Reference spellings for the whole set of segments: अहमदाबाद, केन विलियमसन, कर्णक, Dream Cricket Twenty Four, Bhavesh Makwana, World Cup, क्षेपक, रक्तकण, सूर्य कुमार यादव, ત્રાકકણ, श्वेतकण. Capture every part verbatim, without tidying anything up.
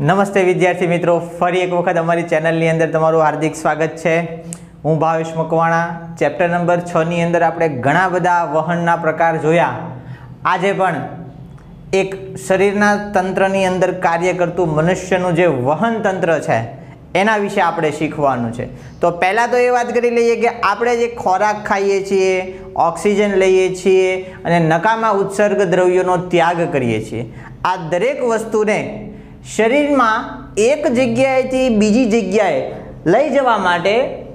नमस्ते विद्यार्थी मित्रों, फरी एक वखत अमारी चेनल नी अंदर तमारू हार्दिक स्वागत है। हूँ भावेश मकवाणा। चेप्टर नंबर छ नी अंदर आपणे घणा बधा वहनना प्रकार जोया। आजे पण एक शरीरना तंत्रनी अंदर कार्य करतुं मनुष्यनुं जे वहन तंत्र छे एना विषे आपणे शीखवानुं छे। तो पहला तो ए वात करी लईए के आपणे जे खोराक खाईए छीए, ऑक्सिजन लईए छीए अने नकामा उत्सर्ग द्रव्योनो त्याग करीए छीए, आ दरेक वस्तुने शरीर में एक जगह थी बीजी जगह लई जवा माटे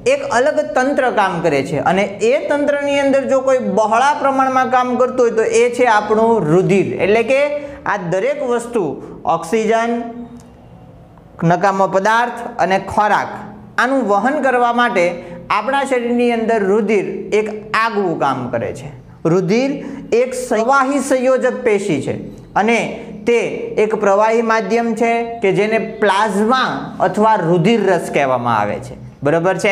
एक अलग तंत्र काम करे छे। अने ए तंत्रनी अंदर जो कोई बहोळा प्रमाण में काम करतुं होय तो ए छे आपणो रुधिर। एटले के आ दरेक वस्तु ऑक्सिजन, नकामो पदार्थ अने खोराक आनुं वहन करवा माटे आपणा शरीरनी अंदर रुधिर एक आगवुं काम करे छे। रुधिर एक संवाही संयोजक पेशी छे अने ते एक प्रवाही माध्यम छे के जेने प्लाज्मा अथवा रुधिर रस कहेवामां आवे छे। बराबर छे।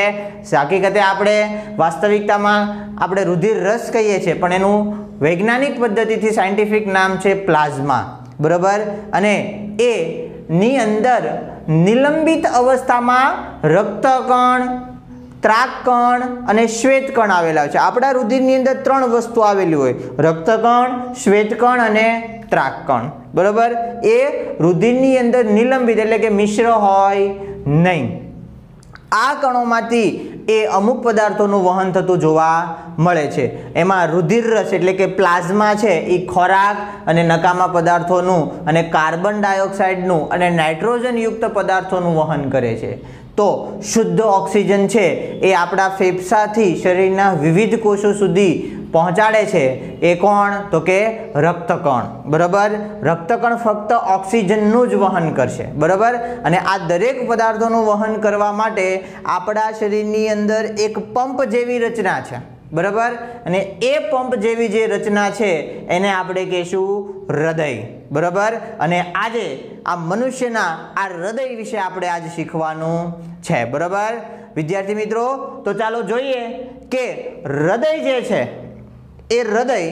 हकीकते आपणे वास्तविकतामां आपणे रुधिर रस कहीए छे पण एनुं वैज्ञानिक पद्धतिथी साइंटिफिक नाम छे प्लाज्मा। बराबर। अने ए नी अंदर निलंबित अवस्थामां रक्तकण, ત્રાકકણ અને શ્વેતકણ આવેલા હોય છે। આપણા રુધિરની અંદર ત્રણ વસ્તુ આવેલી હોય, રક્તકણ, શ્વેતકણ અને ત્રાકકણ। બરાબર। એ રુધિરની અંદર નિલંબિત એટલે કે મિશ્ર હોય નહીં। આ કણોમાંથી એ અમુક પદાર્થોનું વહન થતું જોવા મળે છે। એમાં રુધિર રસ એટલે કે પ્લાઝમા છે એ ખોરાક અને નકામા પદાર્થોનું અને કાર્બન ડાયોક્સાઇડનું અને નાઇટ્રોજનયુક્ત પદાર્થોનું વહન કરે છે। तो शुद्ध ऑक्सीजन है ये आपड़ा फेफसा थी शरीरना विविध कोषों सुधी पहोंचाड़े छे। ए कोण तो के रक्तकण। बराबर। रक्तकण फक्त ऑक्सिजननुं ज वहन करशे। बराबर। अने आ दरेक पदार्थोनुं वहन करवा माटे आपड़ा शरीरनी अंदर एक पंप जेवी रचना छे। बराबर। अने ए पंप जेवी जे रचना छे एने आपणे कहीशुं हृदय। बराबर। अने आजे आ मनुष्यना आ हृदय विषे आपणे आज शीखवानुं छे। बराबर विद्यार्थी मित्रों, तो चालो जोईए के हृदय जे छे ए हृदय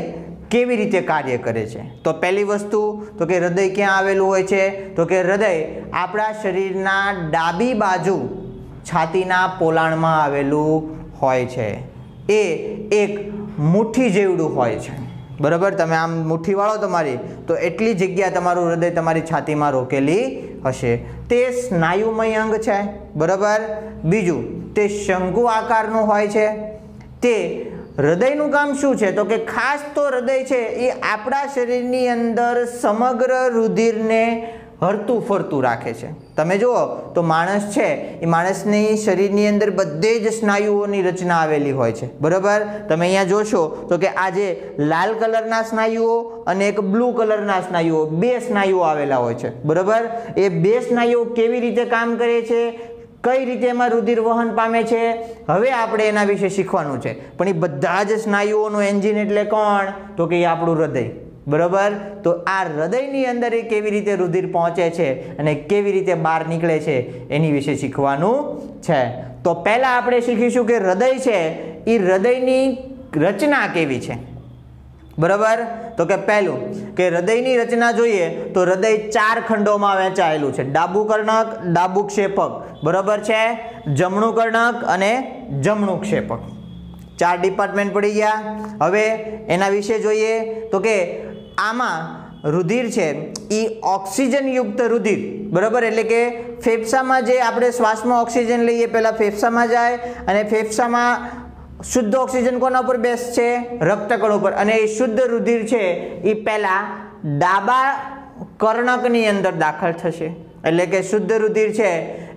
केवी रीते कार्य करे छे। तो पहली वस्तु तो के हृदय क्यां आवेलुं होय छे तो के हृदय आपणा शरीरना डाबी बाजू छातीना पोलाणमां आवेलुं होय छे। ए एक मुठ्ठी जेवडुं होय छे। बराबर। तमे आम मुठ्ठी वाळो तमारी तो एटली जग्या तमारुं हृदय तमारी छातीमां रोकेली हशे। ते स्नायुमय अंग छे। बराबर। बीजुं ते शंकु आकारनुं होय छे। ते हृदयनुं काम शुं छे तो के खास तो हृदय छे ए आपणा शरीरनी अंदर समग्र रुधिरने हरतुं फरतुं राखे छे। तमे जुओ तो माणस छे ए माणसनी शरीरनी अंदर बधे ज स्नायुओनी रचना आवेली होय छे। बराबर। तमे अहींया जोशो तो के आ जे लाल कलरना स्नायुओ अने एक ब्लू कलरना स्नायुओ बे स्नायुओ आवेला होय छे। बराबर। ए बे स्नायुओ केवी रीते काम करे छे, कई रीते एमां रुधिर वहन पामे छे, हवे आपणे एना विशे शीखवानुं छे। पण ए बधा ज स्नायुओनुं एंजिन एटले कोण तो के आपणुं हृदय। बराबर। तो आ हृदयनी अंदर ए केवी रीते रुधिर पहोंचे छे अने केवी रीते बहार निकळे छे एनी विशे शीखवानुं छे। तो पहला आपणे शीखीशुं के हृदय छे ई हृदयनी रचना केवी छे। बराबर। तो के पहलुं के हृदयनी रचना जोईए तो हृदय चार खंडोमां वहेंचायेलुं छे। डाबू कर्णक, डाबू क्षेपक। बराबर छे। जमणुं कर्णक अने जमणुं क्षेपक। चार डिपार्टमेंट पड़ी गया। हवे एना विशे जोईए तो के आमा रुधिर छे ई ऑक्सिजन युक्त रुधिर। बराबर। एटले के फेफसा में जे आपणे श्वास में ऑक्सिजन लीए पहला फेफसा में जाए अने फेफसा में शुद्ध ऑक्सिजन कोना पर बेस छे रक्तकणों पर अने शुद्ध रुधिर छे ई पहला डाबा कर्णकनी अंदर दाखल थशे। एटले के शुद्ध रुधिर छे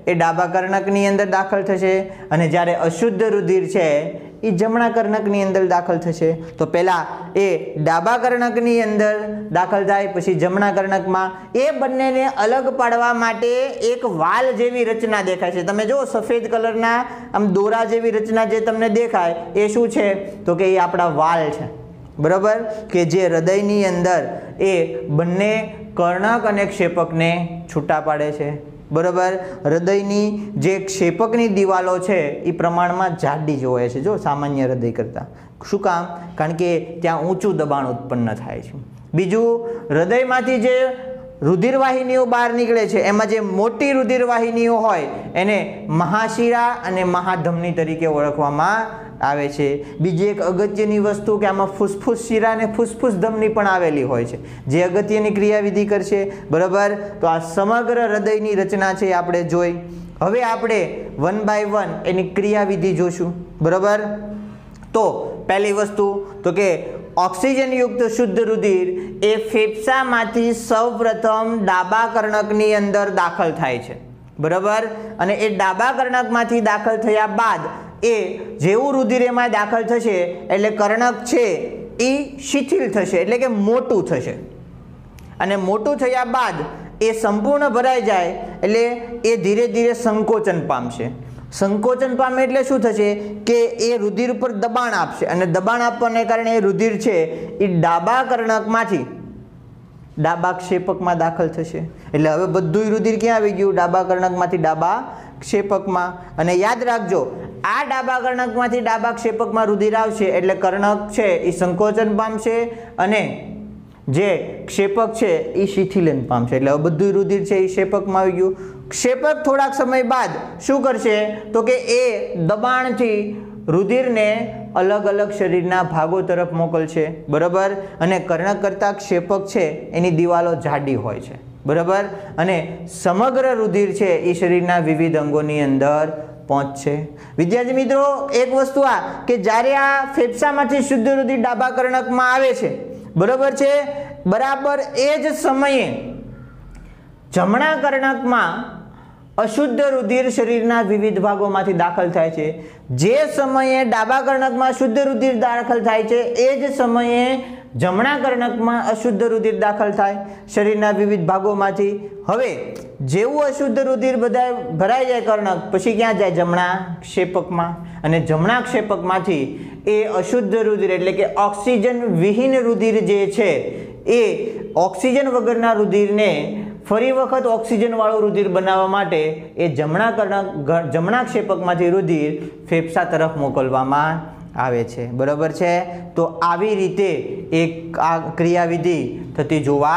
ए डाबा कर्णकनी अंदर दाखल थशे अने ज्यारे अशुद्ध रुधिर छे ई जमणा कर्णकनी अंदर दाखल थशे। तो पहला ए डाबा कर्णकनी अंदर दाखल थाय पछी जमणा कर्णकमां ए बंनेने अलग पाडवा माटे एक वाल जेवी रचना देखाय छे। तमे जो सफेद कलरना आम दोरा जेवी रचना जे तमने देखाय ए शुं छे तो के ए आपड़ा वाल छे। बराबर। के जे हृदयनी अंदर ए बंने कर्णक अने क्षेपकने छूटा पाडे छे। बराबर। हृदयनी जे क्षेपकनी दीवालो छे ई प्रमाणमां जाडी ज होय छे जो सामान्य हृदय करता। शुं काम? कारण के त्यां ऊंचुं दबाण उत्पन्न थाय छे। बीजुं हृदयमांथी जे रुधिरवाहिनीओ बहार निकले छे एमां जे मोटी रुधिरवाहिनीओ होय एने महाशिरा अने महाधमनी तरीके ओळखवामां आवे छे। बीजी एक अगत्यनी वस्तु के आमां फूसफूस शिरा ने फूसफूस धमनी पण आवेली होय छे जे अगत्यनी क्रियाविधि करशे, बराबर। तो आ समग्र हृदयनी रचना छे आपणे जोई। हवे आपणे वन बाय वन एनी क्रियाविधि जोशुं, बराबर। तो पहली वस्तु तो के ऑक्सीजन युक्त शुद्ध रुधिर ए फेफसामांथी सर्वप्रथम डाबा कर्णकनी अंदर दाखल थाय छे, बराबर। अने ए डाबा कर्णकमांथी दाखल थया बाद ए जेवुं रुधिरेमां दाखल थशे एटले कर्णक छे ए शिथिल थशे एटले के मोटुं थशे अने मोटुं थया बाद ए संपूर्ण भराई जाय एटले ए धीरे धीरे संकोचन पामशे। संकोचन पामे एटले शुं थशे के ए रुधिर पर दबाण आपशे अने दबाण आपवाने कारणे रुधिर छे ए डाबा कर्णकमांथी डाबा क्षेपकमां दाखल थशे। एटले हवे बधुं रुधिर क्यां आवी गयुं? डाबा कर्णकमांथी डाबा क्षेपकमां। अने याद राखजो आ डाबा कर्णकमांथी डाबा क्षेपकमां रुधिर आवशे एटले कर्णक छे ए संकोचन पामशे अने जे क्षेपक छे ए शिथिलन पामशे। एटले हवे बधुं रुधिर छे ए क्षेपकमां आवी गयुं। क्षेपक थोड़ाक समय बाद शुं करशे तो के ए दबाणथी रुधिरने अलग अलग शरीरना भागों तरफ मोकलशे, बराबर। अने कर्णक करता क्षेपक छे एनी दीवालो जाडी होय छे, बराबर। अने समग्र रुधिर छे ए शरीरना विविध अंगोनी अंदर पहुंचे। विद्यार्थी मित्रों, एक वस्तु आ के जारे आ फेफसामांथी शुद्ध रुधिर डाबा कर्णकमां आवे छे, बराबर छे, बराबर ए ज समये जमणा कर्णकमां अशुद्ध रुधिर शरीरना विविध भागोमांथी दाखल थाय छे। जे समये डाबा कर्णकमां शुद्ध रुधिर दाखल थाय छे ए ज समये जमणा कर्णकमां अशुद्ध रुधिर दाखल थाय शरीरना विविध भागोमांथी। हवे जेवुं अशुद्ध रुधिर बधाय भराई जाय कर्णक पछी क्यां जाय? जमणा क्षेपकमां। अने जमणा क्षेपकमांथी ए अशुद्ध रुधिर एटले के ऑक्सीजन विहीन रुधिर जे छे ए ऑक्सीजन वगरना रुधिरने फरी वखत ऑक्सीजन वाळो रुधिर बनावा माटे ए जमणा कर्णक जमणा क्षेपकमांथी रुधिर फेफसा तरफ मोकलवामां आवे छे, बराबर छे। तो आवी रीते एक आ क्रियाविधि थती जोवा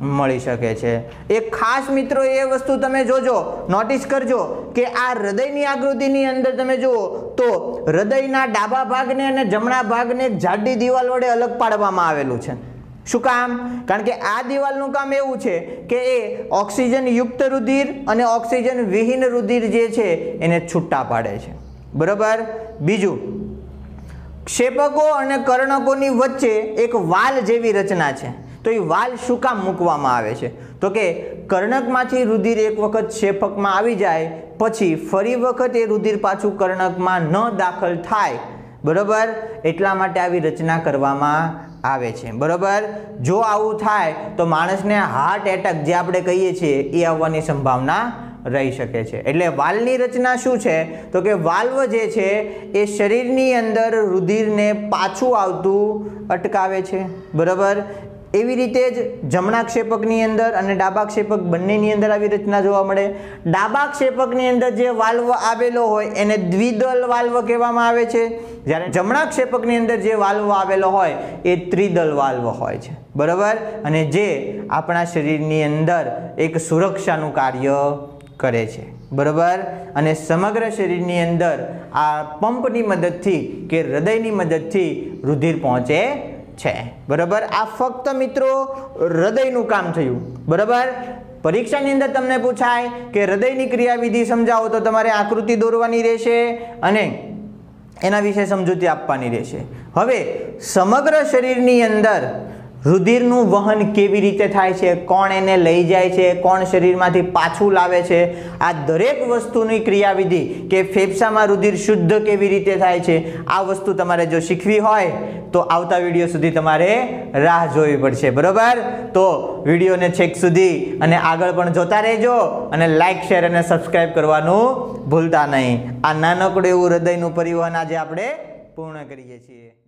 मळी शके छे। एक खास मित्रों ए वस्तु तमे जोजो, नोटिस करजो के आ हृदयनी आकृतिनी अंदर तमे जुओ तो हृदयना डाबा भागने अने जमणा भागने जाडी दीवाल वडे अलग पाडवामां आवेलुं छे। शुं काम? कारण के आ दीवालनुं काम एवुं छे के ए ऑक्सीजन युक्त रुधिर अने ऑक्सीजन विहीन रुधिर जे छे एने छूटा पाडे छे, बराबर। बीजुं, क्षेपको अने कर्णकोनी वच्चे एक वाल जेवी रचना छे। तो ए वाल शुं काम मूकवामां आवे छे? तो के कर्णकमांथी रुधिर एक वखत क्षेपकमां आवी जाय पछी फरी वखत ए रुधिर पाछुं कर्णकमां न दाखल थाय, बराबर। एटला माटे आवी रचना करवामां आवे छे, बराबर। जो आवुं थाय तो माणसने हार्ट एटेक जे आपणे कहीए छीए ए आववानी संभावना रही शके छे। एटले वाल्वनी रचना शुं छे? तो के वाल्व जे छे ए शरीरनी अंदर रुधिरने पाछुं आवतुं अटकावे छे, बराबर। एवी रीते ज जमणा क्षेपकनी अंदर अने डाबा क्षेपक बंनेनी अंदर आवी रचना जोवा मळे। डाबा क्षेपकनी अंदर जे वाल्व आवेलो होय एने द्विदल वाल्व कहेवामां आवे छे, જ્યારે જમણા ક્ષેપકની અંદર જે વાલ્વ આવેલો હોય એ ત્રિદલ વાલ્વ હોય છે, બરાબર। અને જે આપણા શરીરની અંદર એક સુરક્ષાનું કાર્ય કરે છે, બરાબર। અને સમગ્ર શરીરની અંદર આ પંપની મદદથી કે હૃદયની મદદથી રુધિર પહોંચે છે, બરાબર। આ ફક્ત મિત્રો હૃદયનું કામ થયું, બરાબર। परीक्षा ની અંદર તમને પૂછાય કે હૃદયની ક્રિયાવિધિ સમજાવો તો તમારે આકૃતિ દોરવાની રહેશે અને एना विषे समझूती आपवानी रहेशे। हवे समग्र शरीरनी अंदर रुधिरनु वहन केवी रीते थाय छे, कोण एने लई जाय छे, कोण शरीरमांथी पाछुं लावे छे, आ दरेक वस्तुनी क्रियाविधि के फेफसामां रुधिर शुद्ध केवी रीते थाय छे आ वस्तु तमारे जो शीखवी होय तो आवता विडियो सुधी तमारे राह जोवी पड़शे, बराबर। तो विडियोने छेक सुधी अने आगळ पण जोता रहेजो अने लाइक शेर अने सब्सक्राइब करवानुं भूलता नहीं। आ नानकड़ुं एवुं हृदयनुं परिवहन आज आपणे पूर्ण करीए छीए।